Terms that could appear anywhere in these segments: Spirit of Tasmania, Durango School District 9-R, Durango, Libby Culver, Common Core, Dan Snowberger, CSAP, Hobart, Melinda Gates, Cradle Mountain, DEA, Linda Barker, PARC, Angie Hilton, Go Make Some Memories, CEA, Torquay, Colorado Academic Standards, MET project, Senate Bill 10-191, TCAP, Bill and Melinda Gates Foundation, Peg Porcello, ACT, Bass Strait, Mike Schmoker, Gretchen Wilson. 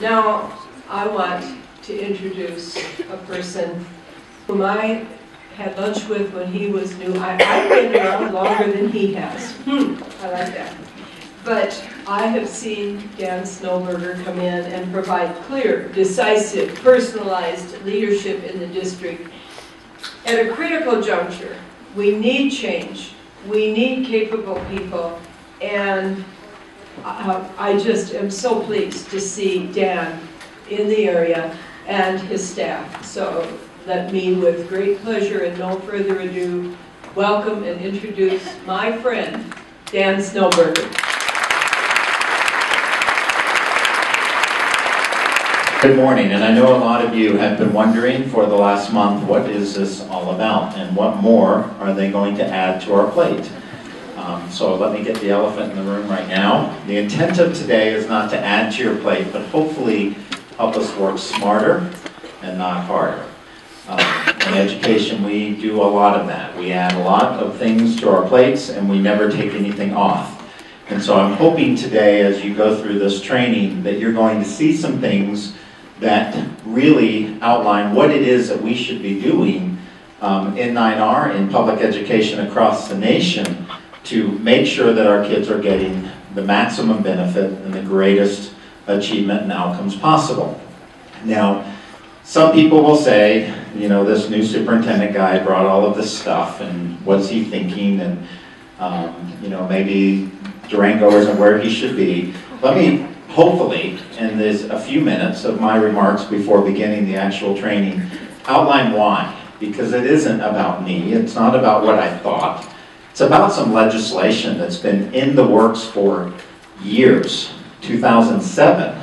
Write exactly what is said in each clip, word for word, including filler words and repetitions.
Now, I want to introduce a person whom I had lunch with when he was new. I, I've been around longer than he has. Hmm, I like that. But I have seen Dan Snowberger come in and provide clear, decisive, personalized leadership in the district. At a critical juncture, we need change. We need capable people. And uh, I just am so pleased to see Dan in the area and his staff. So let me, with great pleasure and no further ado, welcome and introduce my friend, Dan Snowberger. Good morning, and I know a lot of you have been wondering for the last month, what is this all about, and what more are they going to add to our plate? Um, so let me get the elephant in the room right now. The intent of today is not to add to your plate, but hopefully help us work smarter and not harder. Um, in education, we do a lot of that. We add a lot of things to our plates, and we never take anything off. And so I'm hoping today, as you go through this training, that you're going to see some things that really outline what it is that we should be doing um, in nine R, in public education across the nation, to make sure that our kids are getting the maximum benefit and the greatest achievement and outcomes possible. Now, some people will say, you know, this new superintendent guy brought all of this stuff, and what's he thinking, and, um, you know, maybe Durango isn't where he should be. Let me, hopefully, in this a few minutes of my remarks before beginning the actual training, outline why. Because it isn't about me, it's not about what I thought. It's about some legislation that's been in the works for years, two thousand seven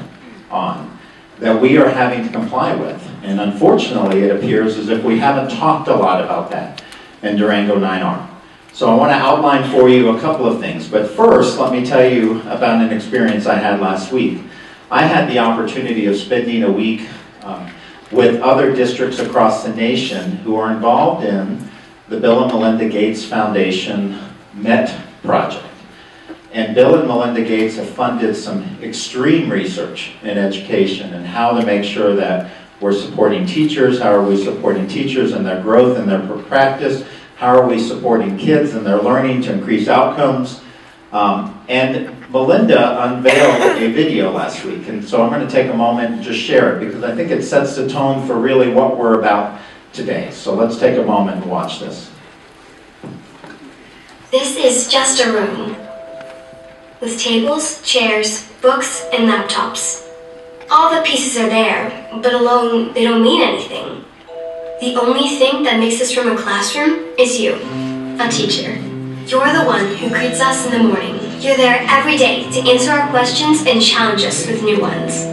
on, that we are having to comply with. And unfortunately, it appears as if we haven't talked a lot about that in Durango nine R. So I want to outline for you a couple of things, but first let me tell you about an experience I had last week. I had the opportunity of spending a week um, with other districts across the nation who are involved in the Bill and Melinda Gates Foundation MET project. And Bill and Melinda Gates have funded some extreme research in education and how to make sure that we're supporting teachers, how are we supporting teachers and their growth and their practice, how are we supporting kids and their learning to increase outcomes? Um, and Melinda unveiled a video last week, and so I'm going to take a moment and just share it because I think it sets the tone for really what we're about today. So let's take a moment and watch this. This is just a room with tables, chairs, books, and laptops. All the pieces are there, but alone they don't mean anything. The only thing that makes this room a classroom is you, a teacher. You're the one who greets us in the morning. You're there every day to answer our questions and challenge us with new ones.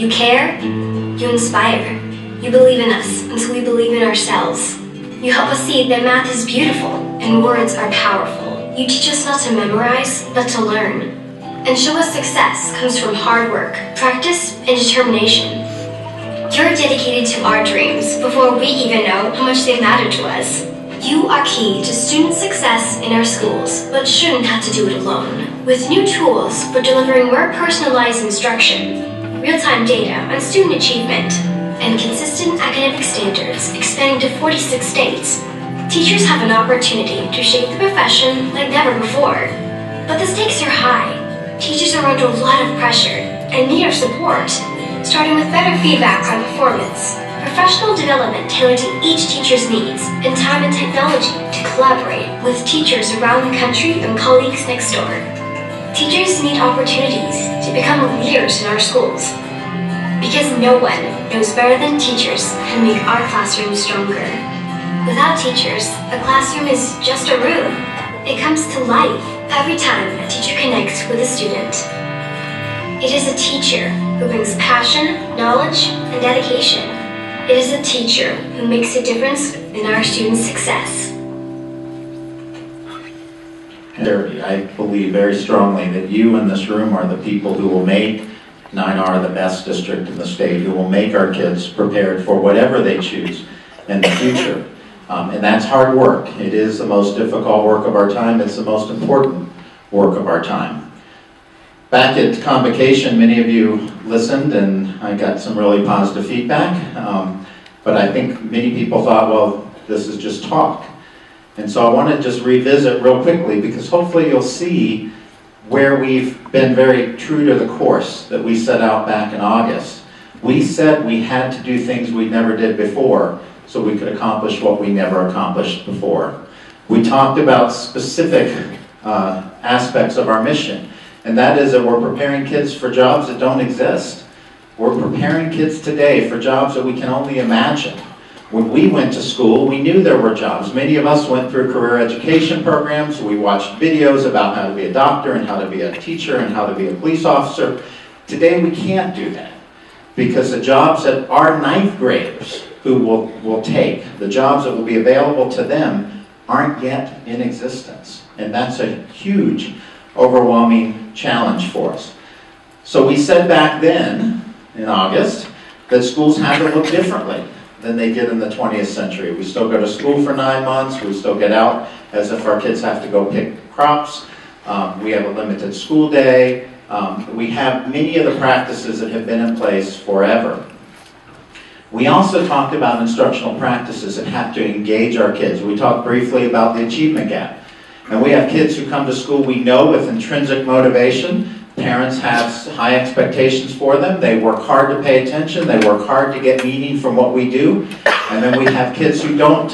You care, you inspire, you believe in us until we believe in ourselves. You help us see that math is beautiful and words are powerful. You teach us not to memorize, but to learn. And show us success comes from hard work, practice, and determination. You're dedicated to our dreams before we even know how much they matter to us. You are key to student success in our schools, but shouldn't have to do it alone. With new tools for delivering more personalized instruction, real-time data on student achievement, and consistent academic standards expanding to forty-six states, teachers have an opportunity to shape the profession like never before. But the stakes are high. Teachers are under a lot of pressure and need our support, starting with better feedback on performance, professional development tailored to each teacher's needs, and time and technology to collaborate with teachers around the country and colleagues next door. Teachers need opportunities to become leaders in our schools, because no one knows better than teachers how to make our classrooms stronger. Without teachers, a classroom is just a room. It comes to life every time a teacher connects with a student. It is a teacher who brings passion, knowledge, and dedication. It is a teacher who makes a difference in our students' success. Derby, I believe very strongly that you in this room are the people who will make nine R the best district in the state, who will make our kids prepared for whatever they choose in the future. Um, and that's hard work. It is the most difficult work of our time. It's the most important work of our time. Back at convocation, many of you listened, and I got some really positive feedback. Um, but I think many people thought, well, this is just talk. And so I want to just revisit real quickly, because hopefully you'll see where we've been very true to the course that we set out back in August. We said we had to do things we never did before so we could accomplish what we never accomplished before. We talked about specific uh, aspects of our mission, and that is that we're preparing kids for jobs that don't exist. We're preparing kids today for jobs that we can only imagine. When we went to school, we knew there were jobs. Many of us went through career education programs. We watched videos about how to be a doctor and how to be a teacher and how to be a police officer. Today we can't do that, because the jobs that our ninth graders who will, will take, the jobs that will be available to them, aren't yet in existence. And that's a huge, overwhelming challenge for us. So we said back then, in August, that schools had to look differently than they did in the twentieth century. We still go to school for nine months, we still get out as if our kids have to go pick crops, um, we have a limited school day, um, we have many of the practices that have been in place forever. We also talked about instructional practices that have to engage our kids. We talked briefly about the achievement gap. And we have kids who come to school we know with intrinsic motivation. Parents have high expectations for them. They work hard to pay attention. They work hard to get meaning from what we do. And then we have kids who don't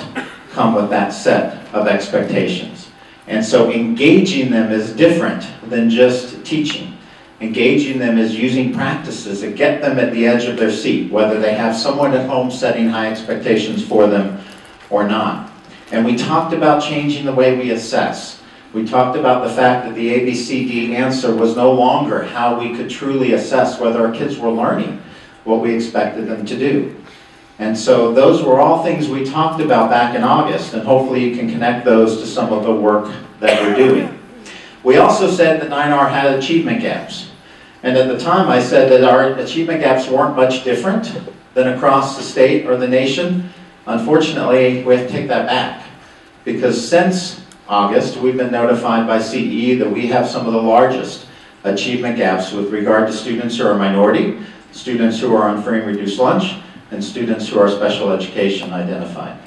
come with that set of expectations. And so engaging them is different than just teaching. Engaging them is using practices that get them at the edge of their seat, whether they have someone at home setting high expectations for them or not. And we talked about changing the way we assess. We talked about the fact that the A B C D answer was no longer how we could truly assess whether our kids were learning what we expected them to do. And so those were all things we talked about back in August, and hopefully you can connect those to some of the work that we're doing. We also said that nine R had achievement gaps. And at the time I said that our achievement gaps weren't much different than across the state or the nation. Unfortunately, we have to take that back, because since August, we've been notified by C E A that we have some of the largest achievement gaps with regard to students who are minority, students who are on free and reduced lunch, and students who are special education identified.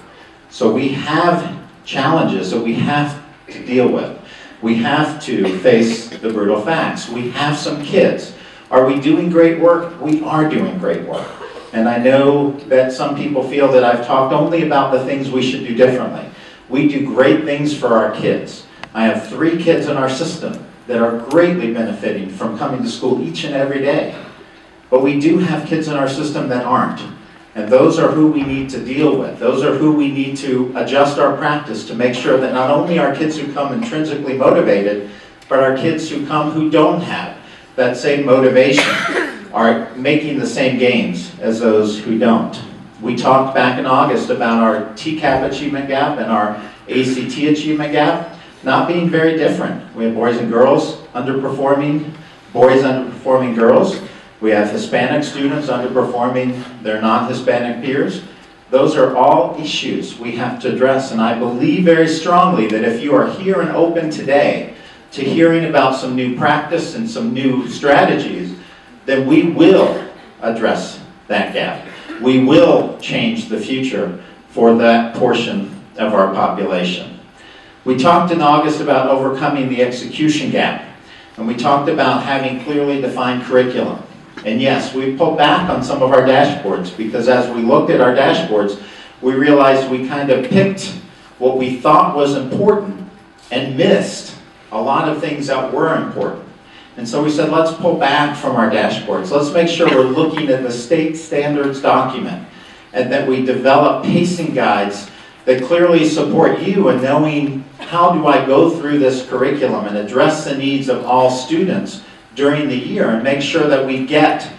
So we have challenges that we have to deal with. We have to face the brutal facts. We have some kids. Are we doing great work? We are doing great work. And I know that some people feel that I've talked only about the things we should do differently. We do great things for our kids. I have three kids in our system that are greatly benefiting from coming to school each and every day. But we do have kids in our system that aren't. And those are who we need to deal with. Those are who we need to adjust our practice to make sure that not only our kids who come intrinsically motivated, but our kids who come who don't have that same motivation are making the same gains as those who don't. We talked back in August about our T CAP achievement gap and our A C T achievement gap not being very different. We have boys and girls underperforming, boys underperforming girls. We have Hispanic students underperforming their non-Hispanic peers. Those are all issues we have to address, and I believe very strongly that if you are here and open today to hearing about some new practice and some new strategies, then we will address that gap. We will change the future for that portion of our population. We talked in August about overcoming the execution gap, and we talked about having clearly defined curriculum. And yes, we pulled back on some of our dashboards, because as we looked at our dashboards, we realized we kind of picked what we thought was important and missed a lot of things that were important. And so we said, let's pull back from our dashboards. Let's make sure we're looking at the state standards document, and that we develop pacing guides that clearly support you in knowing, how do I go through this curriculum and address the needs of all students during the year and make sure that we get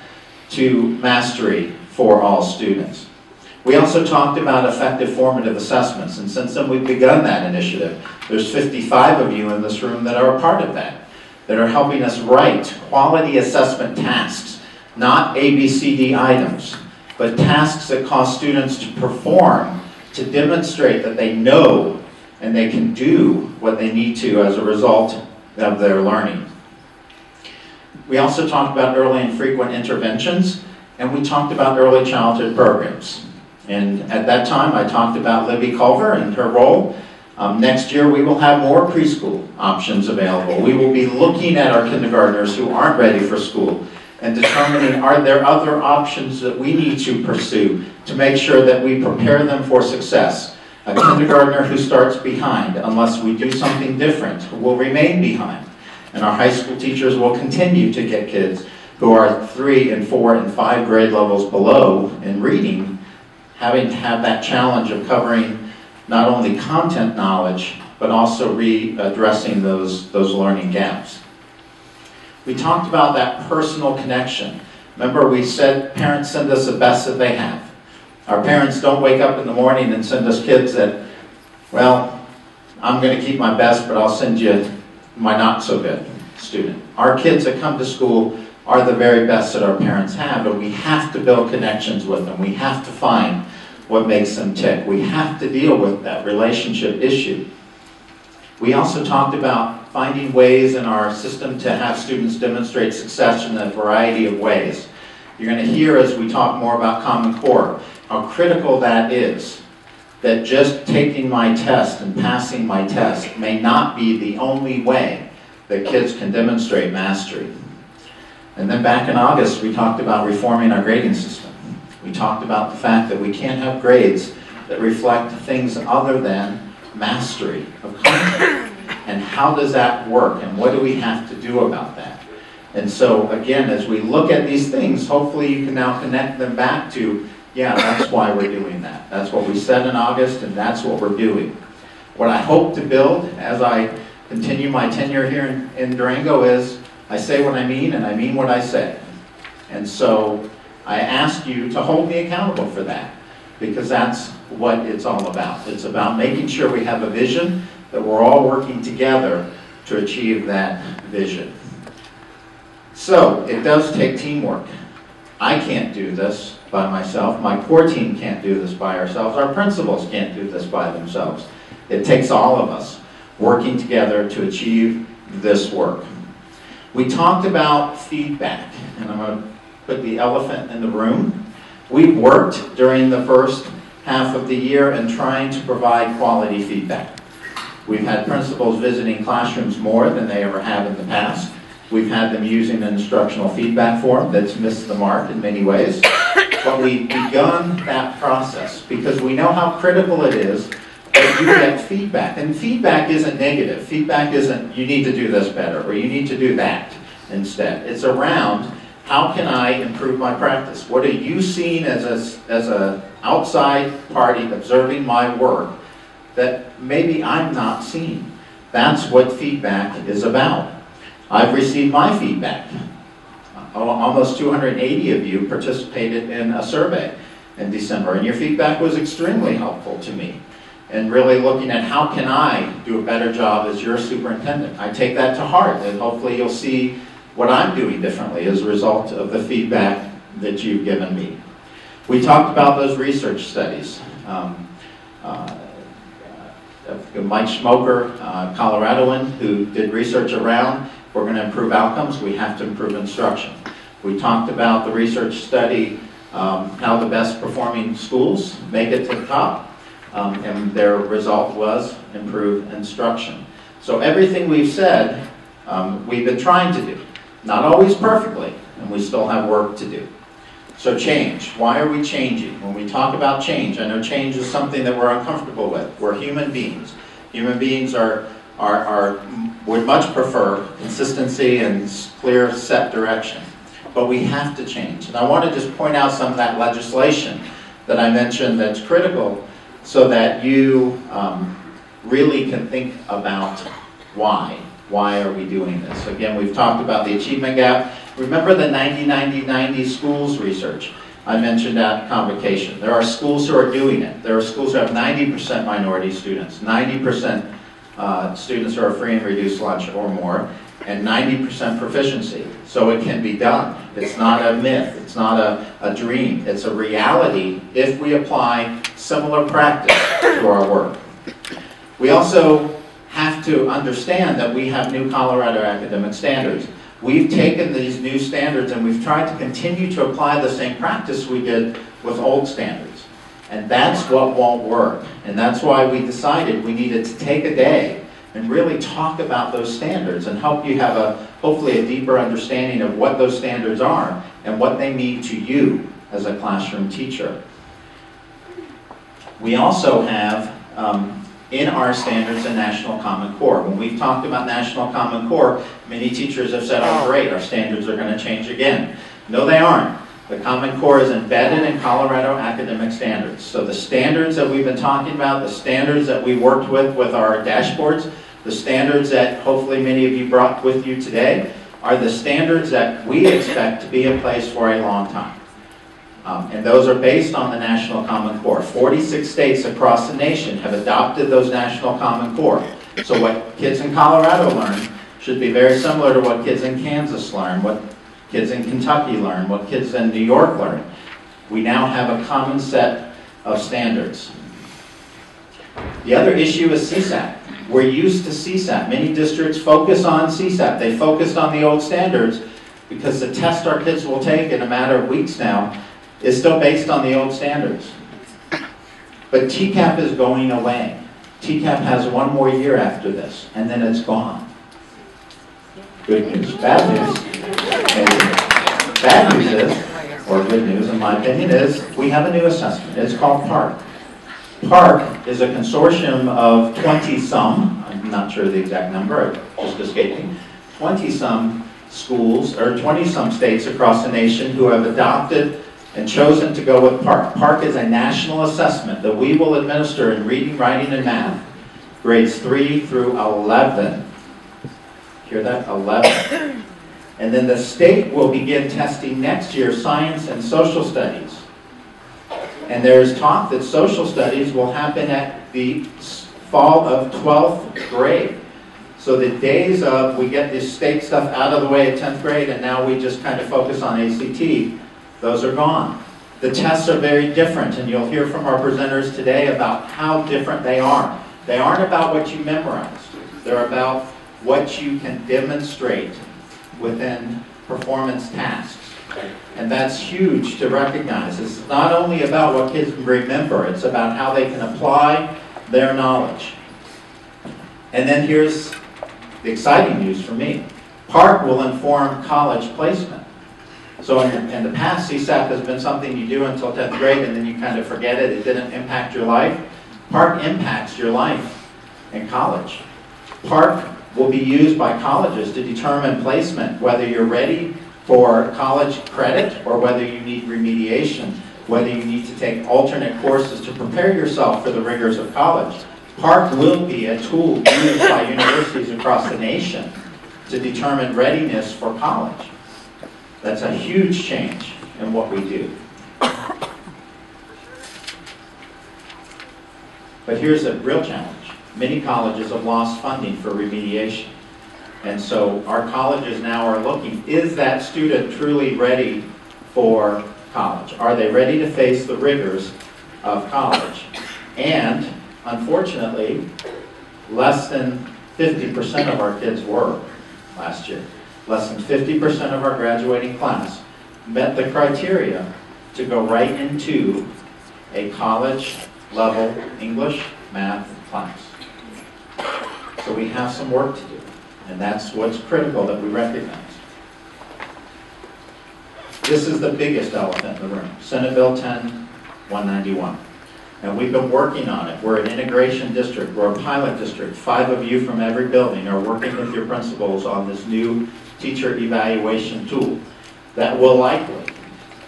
to mastery for all students. We also talked about effective formative assessments, and since then we've begun that initiative. There's fifty-five of you in this room that are a part of that, that are helping us write quality assessment tasks, not A B C D items, but tasks that cause students to perform, to demonstrate that they know and they can do what they need to as a result of their learning. We also talked about early and frequent interventions, and we talked about early childhood programs. And at that time, I talked about Libby Culver and her role. Um, next year, we will have more preschool options available. We will be looking at our kindergartners who aren't ready for school and determining, are there other options that we need to pursue to make sure that we prepare them for success? A kindergartner who starts behind, unless we do something different, will remain behind. And our high school teachers will continue to get kids who are three and four and five grade levels below in reading, having to have that challenge of covering not only content knowledge, but also readdressing those, those learning gaps. We talked about that personal connection. Remember, we said parents send us the best that they have. Our parents don't wake up in the morning and send us kids that, well, I'm going to keep my best, but I'll send you my not-so-good student. Our kids that come to school are the very best that our parents have, and we have to build connections with them. We have to find what makes them tick. We have to deal with that relationship issue. We also talked about finding ways in our system to have students demonstrate success in a variety of ways. You're going to hear as we talk more about Common Core how critical that is, that just taking my test and passing my test may not be the only way that kids can demonstrate mastery. And then back in August, we talked about reforming our grading system. We talked about the fact that we can't have grades that reflect things other than mastery of content. And how does that work, and what do we have to do about that? And so, again, as we look at these things, hopefully you can now connect them back to, yeah, that's why we're doing that. That's what we said in August, and that's what we're doing. What I hope to build as I continue my tenure here in, in Durango is, I say what I mean, and I mean what I say. And so I ask you to hold me accountable for that, because that's what it's all about. It's about making sure we have a vision, that we're all working together to achieve that vision. So it does take teamwork. I can't do this by myself. My core team can't do this by ourselves. Our principals can't do this by themselves. It takes all of us working together to achieve this work. We talked about feedback, and I'm going to put the elephant in the room. We worked during the first half of the year in trying to provide quality feedback. We've had principals visiting classrooms more than they ever have in the past. We've had them using an instructional feedback form that's missed the mark in many ways. But we've begun that process because we know how critical it is that you get feedback. And feedback isn't negative. Feedback isn't, you need to do this better or you need to do that instead. It's around, how can I improve my practice? What are you seeing as a, as a outside party observing my work that maybe I'm not seeing? That's what feedback is about. I've received my feedback. Almost two hundred eighty of you participated in a survey in December, and your feedback was extremely helpful to me. And really looking at how can I do a better job as your superintendent. I take that to heart, and hopefully you'll see what I'm doing differently as a result of the feedback that you've given me. We talked about those research studies. Um, uh, Mike Schmoker, uh, Coloradoan, who did research around, we're going to improve outcomes, we have to improve instruction. We talked about the research study, um, how the best performing schools make it to the top, um, and their result was improve instruction. So everything we've said, um, we've been trying to do. Not always perfectly, and we still have work to do. So change. Why are we changing? When we talk about change, I know change is something that we're uncomfortable with. We're human beings. Human beings are, are, are, would much prefer consistency and clear set direction. But we have to change. And I want to just point out some of that legislation that I mentioned that's critical so that you um, really can think about why. Why are we doing this? Again, we've talked about the achievement gap. Remember the ninety ninety ninety schools research I mentioned at convocation. There are schools who are doing it. There are schools who have ninety percent minority students, ninety percent uh, students who are free and reduced lunch or more, and ninety percent proficiency. So it can be done. It's not a myth. It's not a, a dream. It's a reality if we apply similar practice to our work. We also have to understand that we have new Colorado Academic Standards. We've taken these new standards and we've tried to continue to apply the same practice we did with old standards. And that's what won't work. And that's why we decided we needed to take a day and really talk about those standards and help you have a, hopefully a deeper understanding of what those standards are and what they mean to you as a classroom teacher. We also have um, in our standards a National Common Core. When we've talked about National Common Core, many teachers have said, oh great, our standards are going to change again. No, they aren't. The Common Core is embedded in Colorado Academic Standards. So the standards that we've been talking about, the standards that we worked with with our dashboards, the standards that hopefully many of you brought with you today, are the standards that we expect to be in place for a long time. Um, and those are based on the National Common Core. forty-six states across the nation have adopted those National Common Core. So what kids in Colorado learn should be very similar to what kids in Kansas learn, what kids in Kentucky learn, what kids in New York learn. We now have a common set of standards. The other issue is C SAP. We're used to C SAP. Many districts focus on C SAP. They focused on the old standards because the test our kids will take in a matter of weeks now is still based on the old standards. But T CAP is going away. T CAP has one more year after this, and then it's gone. Good news. Bad news. And bad news is, or good news in my opinion, is we have a new assessment. It's called PARC. PARC is a consortium of twenty-some, I'm not sure the exact number, it just escaped me, twenty-some schools, or twenty-some states across the nation who have adopted and chosen to go with PARC. PARC is a national assessment that we will administer in reading, writing, and math, grades three through eleven. Hear that? eleven. And then the state will begin testing next year science and social studies. And there is talk that social studies will happen at the fall of twelfth grade. So the days of we get this state stuff out of the way at tenth grade and now we just kind of focus on A C T, those are gone. The tests are very different, and you'll hear from our presenters today about how different they are. They aren't about what you memorized. They're about what you can demonstrate within performance tasks. And that's huge to recognize. It's not only about what kids remember, it's about how they can apply their knowledge. And then here's the exciting news for me. PARC will inform college placement. So in, in the past, C SAP has been something you do until tenth grade and then you kind of forget it, it didn't impact your life. PARC impacts your life in college. PARC will be used by colleges to determine placement, whether you're ready for college credit or whether you need remediation, whether you need to take alternate courses to prepare yourself for the rigors of college. PARC will be a tool used by universities across the nation to determine readiness for college. That's a huge change in what we do. But here's a real challenge. Many colleges have lost funding for remediation. And so our colleges now are looking, is that student truly ready for college? Are they ready to face the rigors of college? And unfortunately, less than fifty percent of our kids were last year. Less than fifty percent of our graduating class met the criteria to go right into a college-level English math class. So we have some work to do. And that's what's critical that we recognize. This is the biggest elephant in the room, Senate Bill ten one ninety-one. And we've been working on it. We're an integration district. We're a pilot district. Five of you from every building are working with your principals on this new teacher evaluation tool that will likely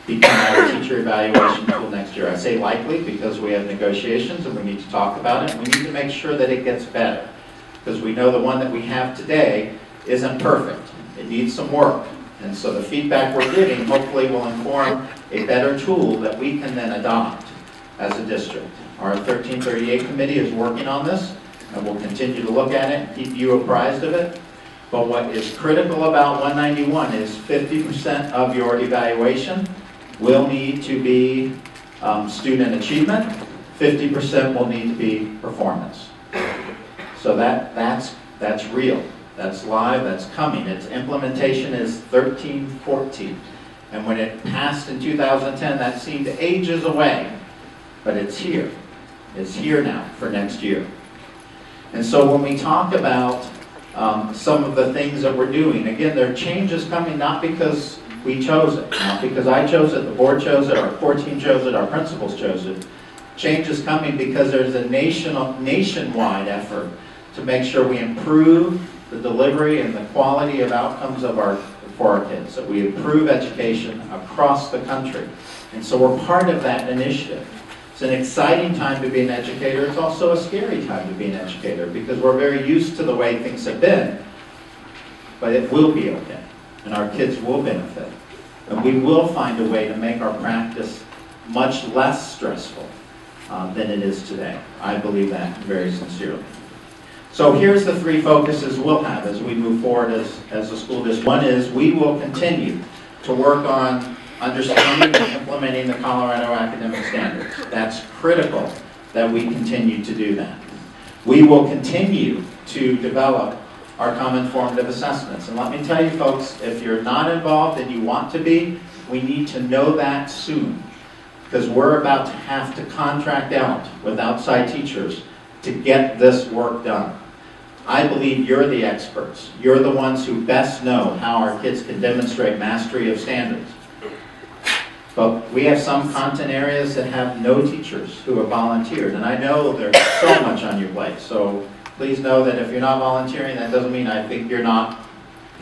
become our teacher evaluation tool next year. I say likely because we have negotiations and we need to talk about it. We need to make sure that it gets better, because we know the one that we have today isn't perfect. It needs some work. And so the feedback we're giving hopefully will inform a better tool that we can then adopt as a district. Our thirteen thirty-eight committee is working on this, and we'll continue to look at it, keep you apprised of it. But what is critical about one ninety-one is fifty percent of your evaluation will need to be um, student achievement, fifty percent will need to be performance. So that, that's, that's real. That's live, that's coming. Its implementation is thirteen fourteen. And when it passed in two thousand ten, that seemed ages away, but it's here. It's here now for next year. And so when we talk about um, some of the things that we're doing, again, there are changes coming not because we chose it, not because I chose it, the board chose it, our core team chose it, our principals chose it. Change is coming because there's a national, nationwide effort to make sure we improve the delivery and the quality of outcomes of our, for our kids, that we improve education across the country. And so we're part of that initiative. It's an exciting time to be an educator. It's also a scary time to be an educator because we're very used to the way things have been. But it will be okay, and our kids will benefit. And we will find a way to make our practice much less stressful uh, than it is today. I believe that very sincerely. So here's the three focuses we'll have as we move forward as, as a school district. One is we will continue to work on understanding and implementing the Colorado Academic Standards. That's critical that we continue to do that. We will continue to develop our common formative assessments. And let me tell you folks, if you're not involved and you want to be, we need to know that soon, because we're about to have to contract out with outside teachers to get this work done. I believe you're the experts. You're the ones who best know how our kids can demonstrate mastery of standards. But we have some content areas that have no teachers who have volunteered, and I know there's so much on your plate, so please know that if you're not volunteering, that doesn't mean I think you're not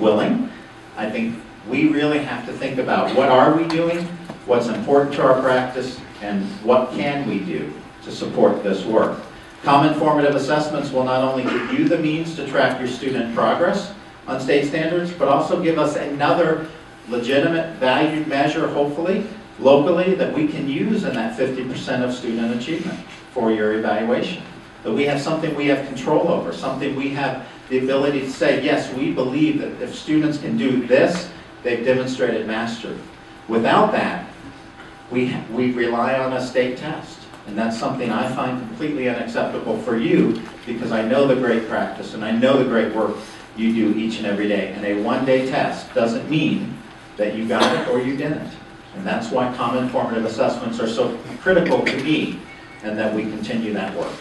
willing. I think we really have to think about what are we doing, what's important to our practice, and what can we do to support this work. Common formative assessments will not only give you the means to track your student progress on state standards, but also give us another legitimate, valued measure, hopefully, locally, that we can use in that fifty percent of student achievement for your evaluation. That we have something we have control over, something we have the ability to say, yes, we believe that if students can do this, they've demonstrated mastery. Without that, we, we rely on a state test. And that's something I find completely unacceptable for you, because I know the great practice and I know the great work you do each and every day. And a one-day test doesn't mean that you got it or you didn't. And that's why common formative assessments are so critical to me, and that we continue that work.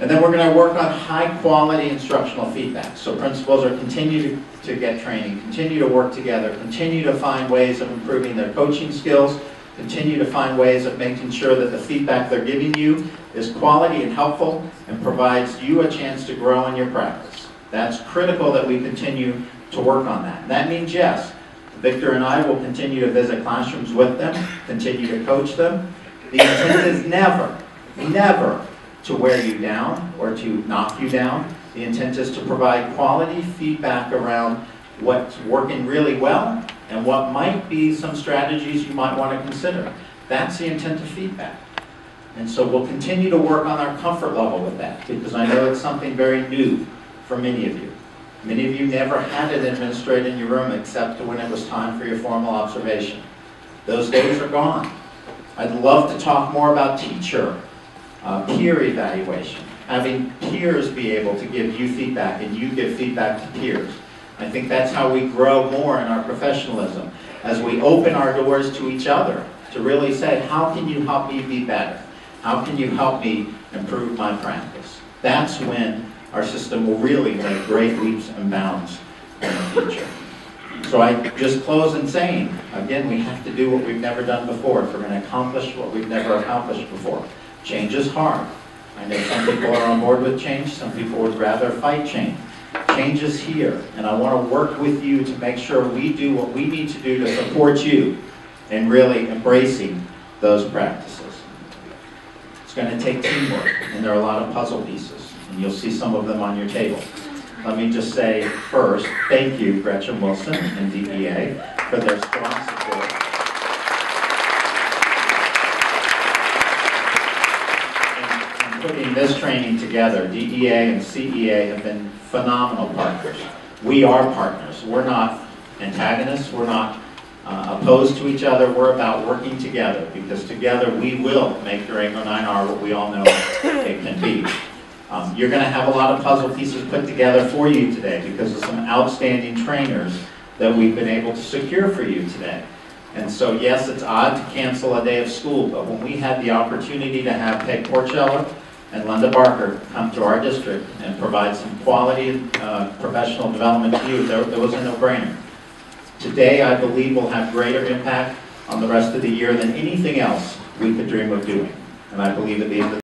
And then we're going to work on high-quality instructional feedback. So principals are continuing to get training, continue to work together, continue to find ways of improving their coaching skills, continue to find ways of making sure that the feedback they're giving you is quality and helpful and provides you a chance to grow in your practice. That's critical that we continue to work on that. And that means, yes, Victor and I will continue to visit classrooms with them, continue to coach them. The intent is never, never to wear you down or to knock you down. The intent is to provide quality feedback around what's working really well and what might be some strategies you might want to consider. That's the intent of feedback. And so we'll continue to work on our comfort level with that, because I know it's something very new for many of you. Many of you never had it administrated in your room except when it was time for your formal observation. Those days are gone. I'd love to talk more about teacher uh, peer evaluation, having peers be able to give you feedback and you give feedback to peers. I think that's how we grow more in our professionalism, as we open our doors to each other to really say, how can you help me be better? How can you help me improve my practice? That's when our system will really make great leaps and bounds in the future. So I just close in saying, again, we have to do what we've never done before if we're going to accomplish what we've never accomplished before. Change is hard. I know some people are on board with change, some people would rather fight change. Change is here, and I want to work with you to make sure we do what we need to do to support you in really embracing those practices. It's going to take teamwork, and there are a lot of puzzle pieces, and you'll see some of them on your table. Let me just say first, thank you, Gretchen Wilson and D E A, for their strong support. Putting this training together, D E A and C E A have been phenomenal partners. We are partners. We're not antagonists. We're not uh, opposed to each other. We're about working together, because together we will make Durango nine R what we all know it can be. Um, you're going to have a lot of puzzle pieces put together for you today because of some outstanding trainers that we've been able to secure for you today. And so yes, it's odd to cancel a day of school, but when we had the opportunity to have Peg Porcello and Linda Barker come to our district and provide some quality uh, professional development to you, there, there was a no-brainer. Today, I believe, will have greater impact on the rest of the year than anything else we could dream of doing. And I believe that these